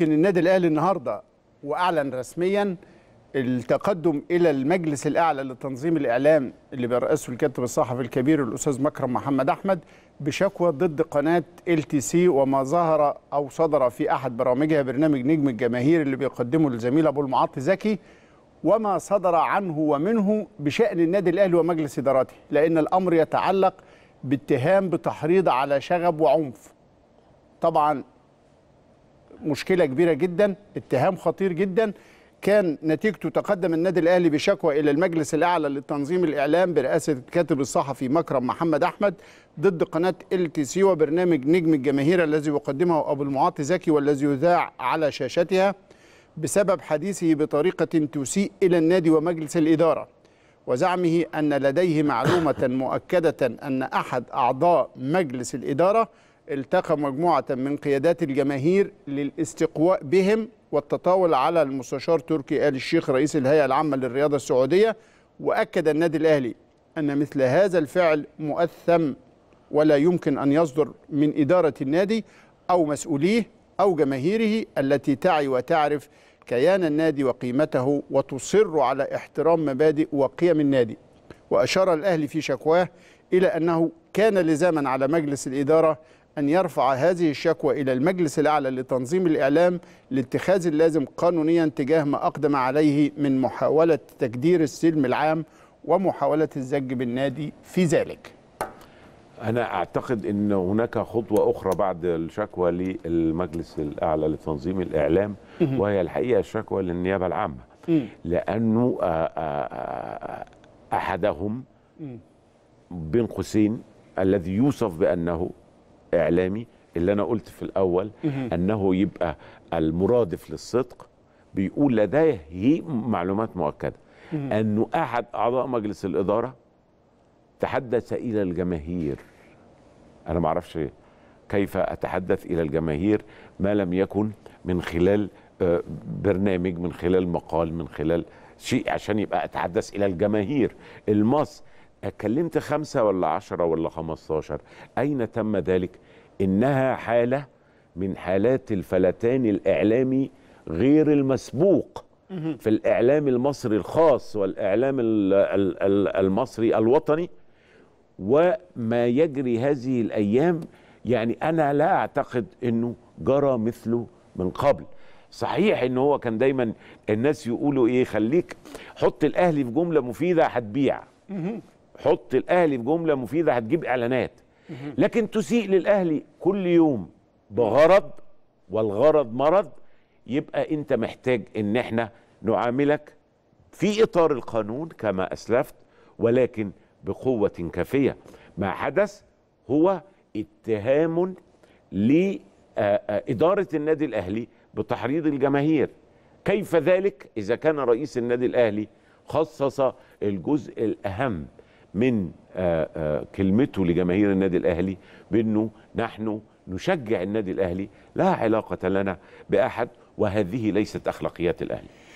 يمكن النادي الاهلي النهارده واعلن رسميا التقدم الى المجلس الاعلى لتنظيم الاعلام اللي بيرأسه الكاتب الصحفي الكبير الاستاذ مكرم محمد احمد بشكوى ضد قناه LTC وما ظهر او صدر في احد برامجها برنامج نجم الجماهير اللي بيقدمه للزميل ابو المعاطي زكي وما صدر عنه ومنه بشان النادي الاهلي ومجلس ادارته، لان الامر يتعلق باتهام بتحريض على شغب وعنف. طبعا مشكلة كبيرة جدا، اتهام خطير جدا كان نتيجته تقدم النادي الأهلي بشكوى إلى المجلس الأعلى لتنظيم الإعلام برئاسة الكاتب الصحفي مكرم محمد أحمد ضد قناة LTC وبرنامج نجم الجماهير الذي يقدمه أبو المعاطي زكي والذي يذاع على شاشتها بسبب حديثه بطريقة تسيء إلى النادي ومجلس الإدارة، وزعمه أن لديه معلومة مؤكدة أن أحد أعضاء مجلس الإدارة التقى مجموعة من قيادات الجماهير للاستقواء بهم والتطاول على المستشار تركي آل الشيخ رئيس الهيئة العامة للرياضة السعودية. وأكد النادي الأهلي أن مثل هذا الفعل مؤثم ولا يمكن أن يصدر من إدارة النادي أو مسؤوليه أو جماهيره التي تعي وتعرف كيان النادي وقيمته وتصر على احترام مبادئ وقيم النادي. وأشار الأهلي في شكواه إلى أنه كان لزاما على مجلس الإدارة أن يرفع هذه الشكوى إلى المجلس الأعلى لتنظيم الإعلام لاتخاذ اللازم قانونيا تجاه ما أقدم عليه من محاولة تجدير السلم العام ومحاولة الزج بالنادي في ذلك. أنا أعتقد أن هناك خطوة أخرى بعد الشكوى للمجلس الأعلى لتنظيم الإعلام، وهي الحقيقة الشكوى للنيابة العامة، لأنه أحدهم بين قوسين الذي يوصف بأنه إعلامي، اللي أنا قلت في الأول أنه يبقى المرادف للصدق، بيقول لديه معلومات مؤكدة أنه أحد أعضاء مجلس الإدارة تحدث إلى الجماهير. أنا ما أعرفش كيف أتحدث إلى الجماهير ما لم يكن من خلال برنامج، من خلال مقال، من خلال شيء عشان يبقى أتحدث إلى الجماهير. المص اتكلمت 5 ولا 10 ولا 15، أين تم ذلك؟ إنها حالة من حالات الفلتان الإعلامي غير المسبوق في الإعلام المصري الخاص والإعلام المصري الوطني وما يجري هذه الأيام. يعني أنا لا أعتقد أنه جرى مثله من قبل. صحيح أنه هو كان دايما الناس يقولوا إيه، خليك حط الأهلي في جملة مفيدة هتبيع، حط الأهلي في جملة مفيدة هتجيب إعلانات، لكن تسيء للأهلي كل يوم بغرض، والغرض مرض، يبقى أنت محتاج أن احنا نعاملك في إطار القانون كما أسلفت، ولكن بقوة كافية. ما حدث هو اتهام لإدارة النادي الأهلي بتحريض الجماهير. كيف ذلك إذا كان رئيس النادي الأهلي خصص الجزء الأهم من كلمته لجماهير النادي الأهلي بأنه نحن نشجع النادي الأهلي، لا علاقة لنا بأحد، وهذه ليست أخلاقيات الأهلي.